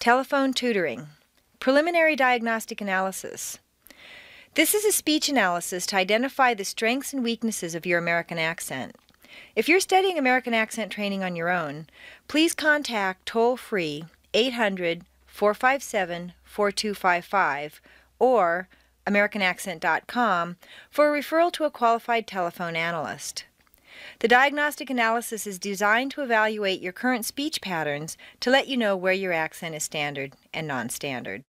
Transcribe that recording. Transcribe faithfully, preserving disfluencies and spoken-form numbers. Telephone tutoring. Preliminary diagnostic analysis. This is a speech analysis to identify the strengths and weaknesses of your American accent. If you're studying American accent training on your own, please contact toll-free eight hundred, four five seven, four two five five or American accent dot com for a referral to a qualified telephone analyst. The diagnostic analysis is designed to evaluate your current speech patterns to let you know where your accent is standard and non-standard.